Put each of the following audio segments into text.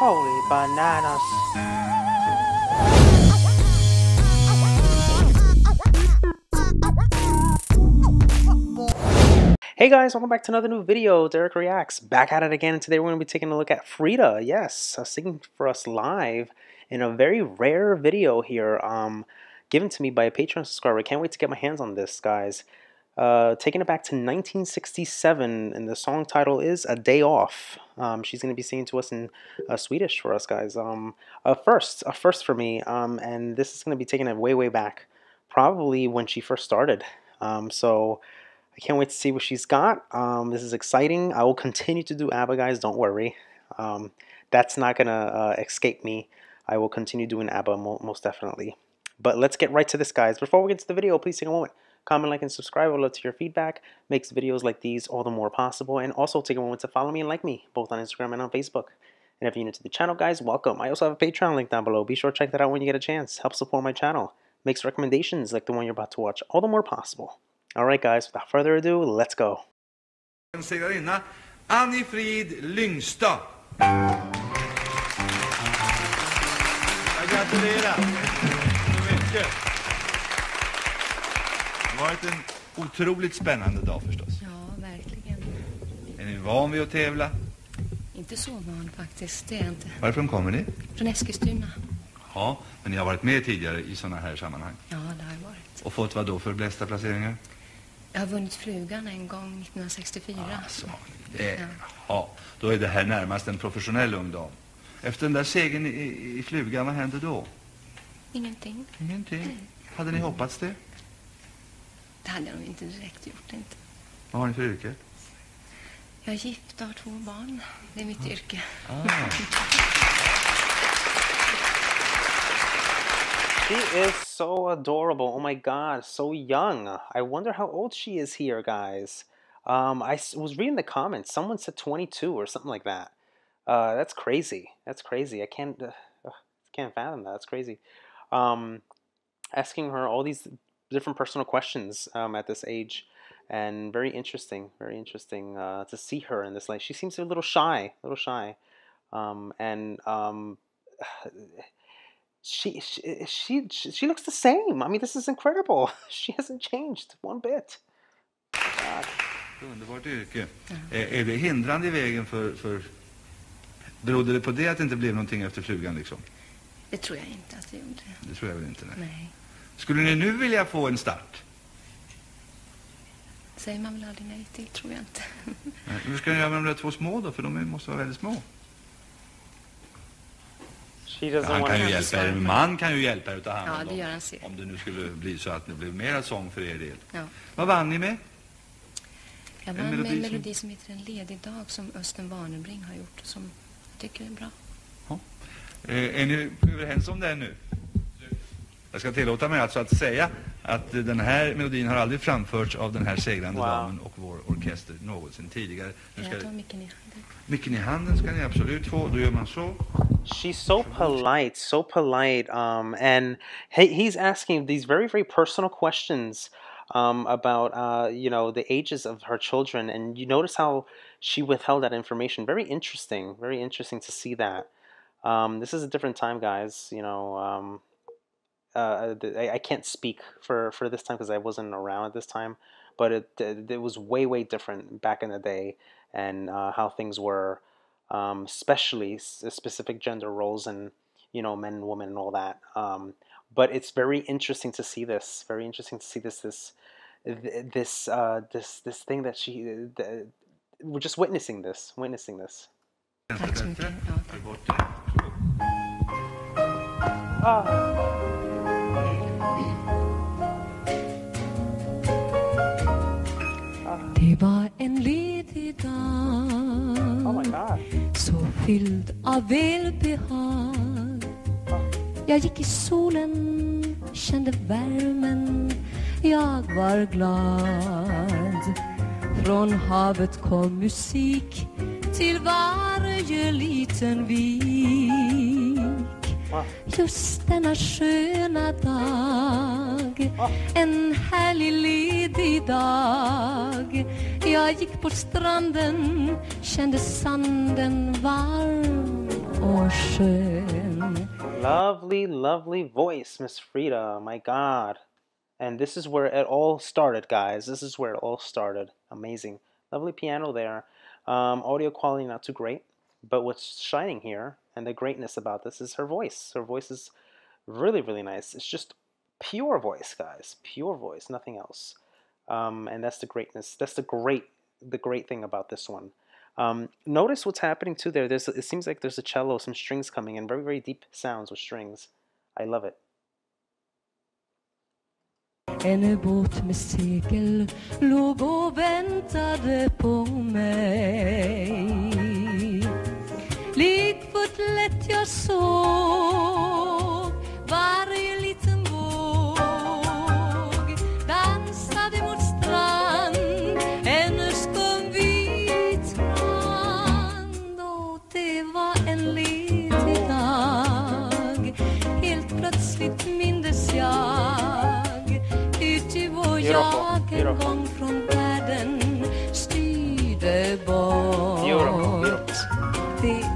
Holy bananas. Hey guys, welcome back to another new video. Dereck Reacts, back at it again, and today we're going to be taking a look at Frida. Yes, singing for us live in a very rare video here, given to me by a Patreon subscriber. I can't wait to get my hands on this, guys. Taking it back to 1967, and the song title is A Day Off. She's going to be singing to us in Swedish for us, guys. A first for me, and this is going to be taking it way, way back, probably when she first started. So I can't wait to see what she's got. This is exciting. I will continue to do ABBA, guys, don't worry. That's not going to escape me. I will continue doing ABBA most definitely. But let's get right to this, guys. Before we get to the video, please take a moment. Comment, like, and subscribe. I would love to hear feedback. Makes videos like these all the more possible. And also take a moment to follow me and like me, both on Instagram and on Facebook. And if you're new to the channel, guys, welcome. I also have a Patreon link down below. Be sure to check that out when you get a chance. Help support my channel. Makes recommendations like the one you're about to watch all the more possible. Alright guys, without further ado, let's go. Anni-Frid Lyngstad. Jag gratulerar så mycket. Det har varit en otroligt spännande dag förstås. Ja, verkligen. Är ni van vid att tävla? Inte så van faktiskt, det är inte. Varifrån kommer ni? Från Eskilstuna. Ja, men ni har varit med tidigare i sådana här sammanhang. Ja, det har jag varit. Och fått vad då för bästa placeringar? Jag har vunnit Frugan en gång 1964. Alltså, det är, ja, då är det här närmast en professionell ung dam. Efter den där segern i Frugan, vad hände då? Ingenting. Ingenting? Mm. Hade ni hoppats det? Det hade de inte direkt gjort, inte. Vad har ni för yrke? Jag är gift och har 2 barn. Det är mitt yrke. She is so adorable. Oh my god, so young. I wonder how old she is here, guys. I was reading the comments. Someone said 22 or something like that. That's crazy. That's crazy. I can't fathom that. That's crazy. Asking her all these different personal questions at this age, and very interesting to see her in this light. She seems a little shy, and she looks the same. I mean, this is incredible. She hasn't changed one bit. Underbart yrke. Är det hindrande i vägen för berodde det på det att det inte blev någonting efter Frugan liksom? Det tror jag inte att det gjorde. Det tror jag väl inte, nej. Skulle ni nu vilja få en start? Säger man väl aldrig nej till, tror jag inte. Hur ska ni göra med de där 2 små då? För de måste vara väldigt små. Han kan ju hjälpa er. Man kan ju hjälpa er att ta hand om dem. Ja, det gör han sig. Om det nu skulle bli så att det blev mera sång för er del. Ja. Vad vann ni med? Jag vann med en melodi som heter En Ledig Dag, som Östen Barnöbring har gjort och som jag tycker är bra. Ja. Är ni överens om det nu? Jag ska tillåta mig alltså att säga att den här melodin har aldrig framförts av den här segrande damen och vår orkester någonsin tidigare. Nu ska jag ta micken i handen. Micken i handen ska ni absolut få. Då gör man så. She's so polite, and he's asking these very, very personal questions about you know, the ages of her children, and you notice how she withheld that information. Very interesting to see that. This is a different time, guys, you know. I can't speak for this time because I wasn't around at this time, but it was way different back in the day, and how things were, especially specific gender roles and, you know, men and women and all that. But it's very interesting to see this. This thing that she, we're just witnessing this. Det var en ledig dag, oh my God, så fylld av välbehag. Jag gick i solen, kände värmen, jag var glad. Från havet kom musik till varje liten vik. Just denna sköna dag, en härlig ledig dag. Jag gick på stranden, kände sanden varm. år sedan. Lovely, lovely voice, Miss Frida, my god. And this is where it all started, guys. This is where it all started. Amazing. Lovely piano there. Audio quality not too great, but what's shining here and the greatness about this is her voice. Her voice is really, really nice. It's just pure voice, guys. Pure voice, nothing else. And that's the greatness. That's the great thing about this one. Notice what's happening too there. It seems like there's a cello, some strings coming in, very, very deep sounds with strings. I love it. En båt med segel låg och väntade på mig. Likförtlätt jag såg varje liten våg, dansade mot strand, en skum vit strand. Och det var en ledig dag, helt plötsligt mindes jag. Beautiful, beautiful. Beautiful, beautiful.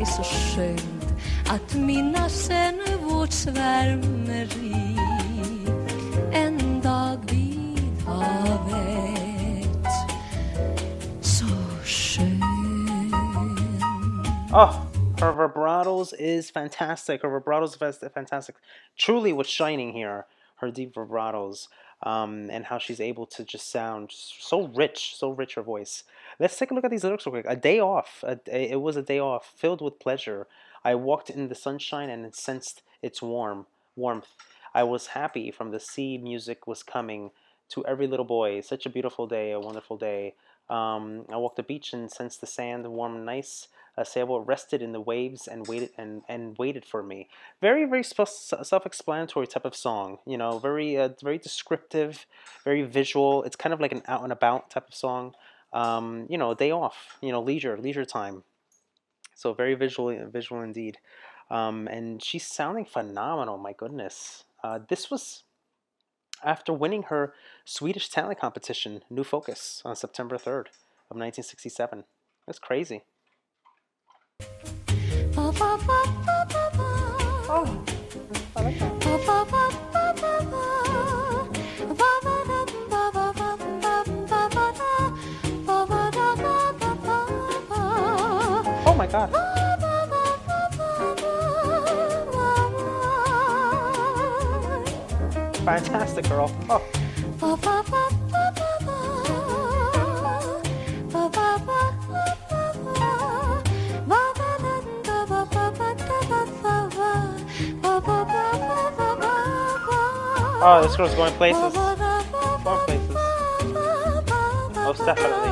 Oh, her vibratos is fantastic. Her vibratos is fantastic. Truly what's shining here, her deep vibratos. And how she's able to just sound so rich her voice. Let's take a look at these lyrics real quick. A day off. It was a day off, filled with pleasure. I walked in the sunshine and sensed its warmth. I was happy from the sea. Music was coming to every little boy. Such a beautiful day, a wonderful day. I walked the beach and sensed the sand warm and nice. A sailboat rested in the waves and waited for me. Very, very self-explanatory type of song. You know, very, very descriptive, very visual. It's kind of like an out and about type of song. You know, a day off. You know, leisure time. So very visual indeed. And she's sounding phenomenal. My goodness, this was after winning her Swedish talent competition, New Focus, on September 3rd of 1967. That's crazy. Oh, I like that. Oh my god. Fantastic girl. Oh. Oh, this girl's going places. Going places. Most definitely.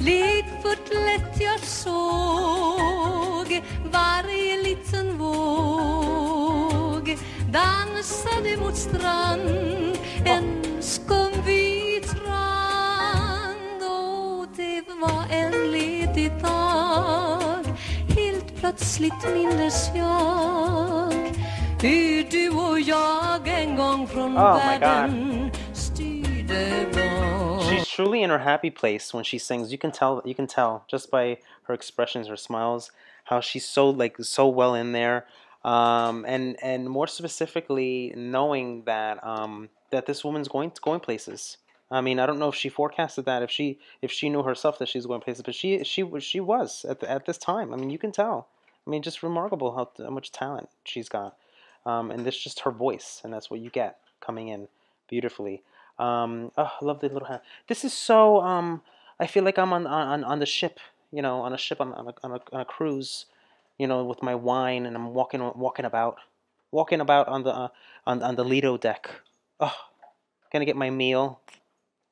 Likförtlätt jag såg varje liten våg, dansade mot strand, en skumvit strand. Och det var en ledig dag, helt plötsligt mindes jag. Oh my god. She's truly in her happy place when she sings. You can tell just by her expressions, her smiles, how she's so well in there. And more specifically, knowing that that this woman's going places. I mean, I don't know if she forecasted that, if she knew herself that she's going places, but she was at this time. I mean, you can tell. I mean, just remarkable how much talent she's got. And that's just her voice, and that's what you get coming in beautifully. Oh, I love the little hand. This is so. I feel like I'm on the ship, you know, on a ship, on a cruise, you know, with my wine, and I'm walking about on the Lido deck. Oh, gonna get my meal,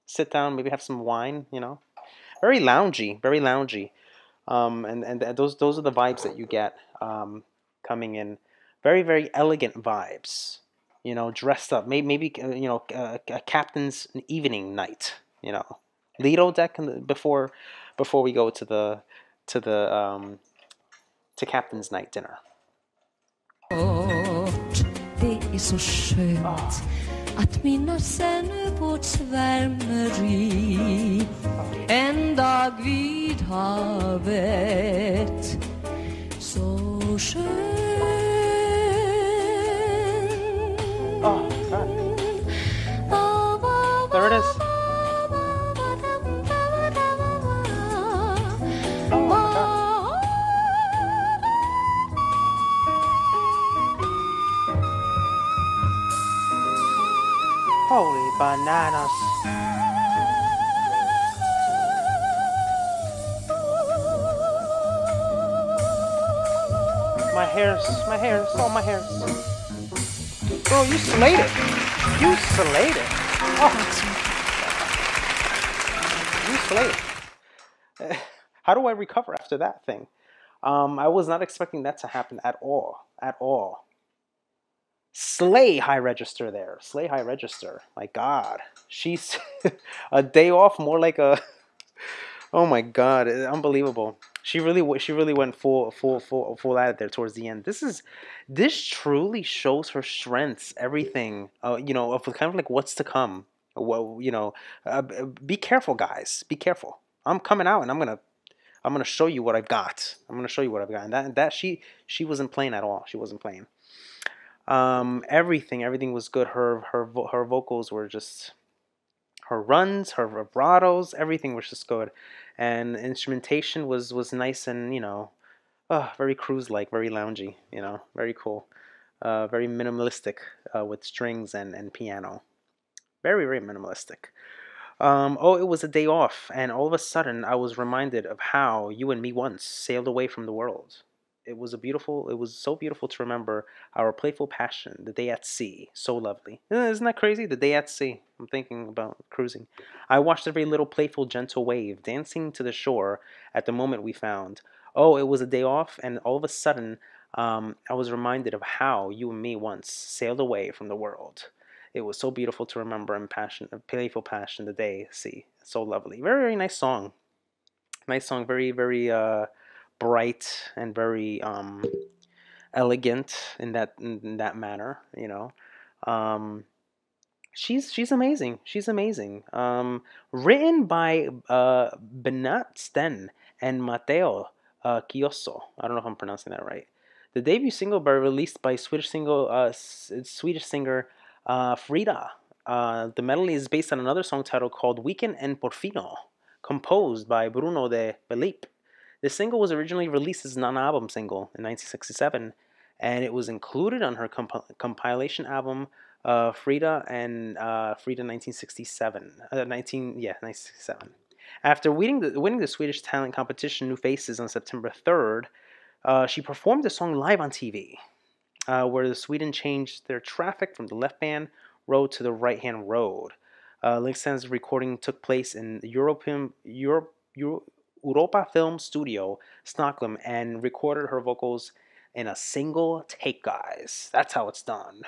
sit down, maybe have some wine, you know. Very loungy, very loungy. And those are the vibes that you get coming in. Very, very elegant vibes, you know, dressed up. Maybe you know, a captain's evening night, you know, Lido deck before we go to captain's night dinner. Oh. schön. Oh, God. There it is. Oh, my God. Holy bananas. My hairs. Girl, you slayed it. Oh. How do I recover after that thing? I was not expecting that to happen at all. Slay high register there. My God. She's a day off more like a... Oh my God, unbelievable. She really went full out of there towards the end. This truly shows her strengths, everything, you know, of kind of like what's to come. Well, you know, be careful, guys. Be careful. I'm coming out and I'm gonna show you what I've got. And that she wasn't playing at all. Everything was good. Her vocals were just. Her runs, her vibratos, everything was just good, and instrumentation was nice and, you know, very cruise-like, very loungy, you know, very cool, very minimalistic with strings and piano, very minimalistic. Oh, it was a day off, and all of a sudden I was reminded of how you and me once sailed away from the world. It was so beautiful to remember our playful passion, the day at sea, so lovely. Isn't that crazy? The day at sea. I'm thinking about cruising. I watched every little playful, gentle wave dancing to the shore at the moment we found. Oh, it was a day off, and all of a sudden, I was reminded of how you and me once sailed away from the world. It was so beautiful to remember and passion, playful passion, the day at sea, so lovely. Very nice song. Very, very... bright and very elegant in that manner, you know. She's amazing. Written by Benat Sten and Matteo Chiosso. I don't know if I'm pronouncing that right. The debut single released by Swedish singer Frida. The melody is based on another song title called Weekend in Portofino, composed by Bruno de Felipe. The single was originally released as an non-album single in 1967, and it was included on her compilation album Frida and Frida 1967. After winning the Swedish talent competition New Faces on September 3rd, she performed the song live on TV, where the Sweden changed their traffic from the left-hand road to the right-hand road. Lyngstad's recording took place in Europa Film Studio Stockholm and recorded her vocals in a single take, guys. That's how it's done.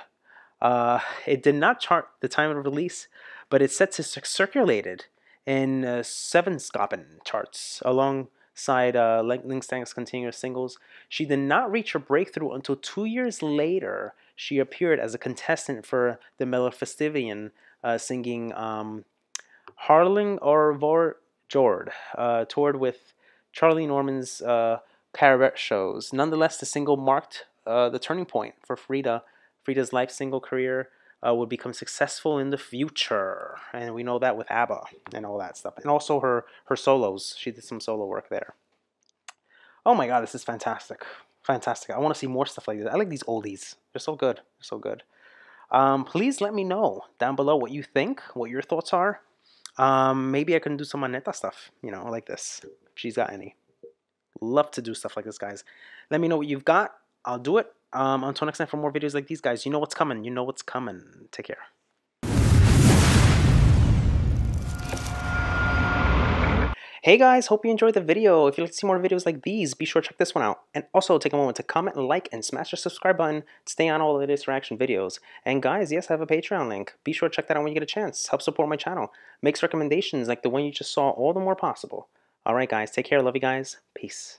It did not chart the time of release, but it's set to circulated in Svensktoppen charts alongside Lyngstad's continuous singles. She did not reach her breakthrough until 2 years later. She appeared as a contestant for the Melodifestivalen, singing Harling or Vor. Jord toured with Charlie Norman's cabaret shows. Nonetheless, the single marked the turning point for Frida. Frida's live single career would become successful in the future, and we know that with ABBA and all that stuff, and also her solos. She did some solo work there. Oh my God, this is fantastic, fantastic! I want to see more stuff like this. I like these oldies; they're so good, please let me know down below what you think, what your thoughts are. Maybe I can do some Aneta stuff, you know, like this, if she's got any. Love to do stuff like this, guys. Let me know what you've got. I'll do it. Until next time for more videos like these, guys. You know what's coming. Take care. Hey guys, hope you enjoyed the video. If you'd like to see more videos like these, be sure to check this one out. And also take a moment to comment, like, and smash the subscribe button to stay on all the latest reaction videos. And guys, yes, I have a Patreon link. Be sure to check that out when you get a chance. Help support my channel. Makes recommendations like the one you just saw all the more possible. Alright guys, take care. Love you guys. Peace.